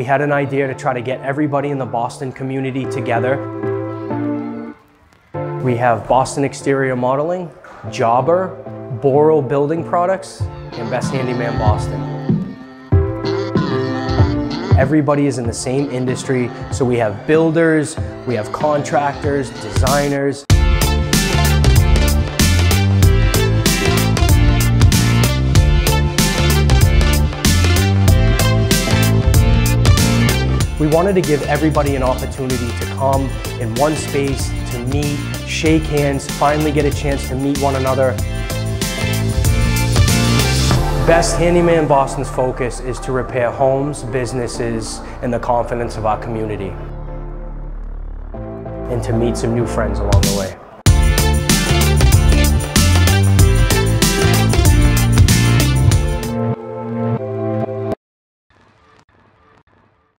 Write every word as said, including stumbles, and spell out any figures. We had an idea to try to get everybody in the Boston community together. We have Boston Exterior Modeling, Jobber, Boro Building Products, and Best Handyman Boston. Everybody is in the same industry, so we have builders, we have contractors, designers. We wanted to give everybody an opportunity to come in one space, to meet, shake hands, finally get a chance to meet one another. Best Handyman Boston's focus is to repair homes, businesses, and the confidence of our community, and to meet some new friends along the way.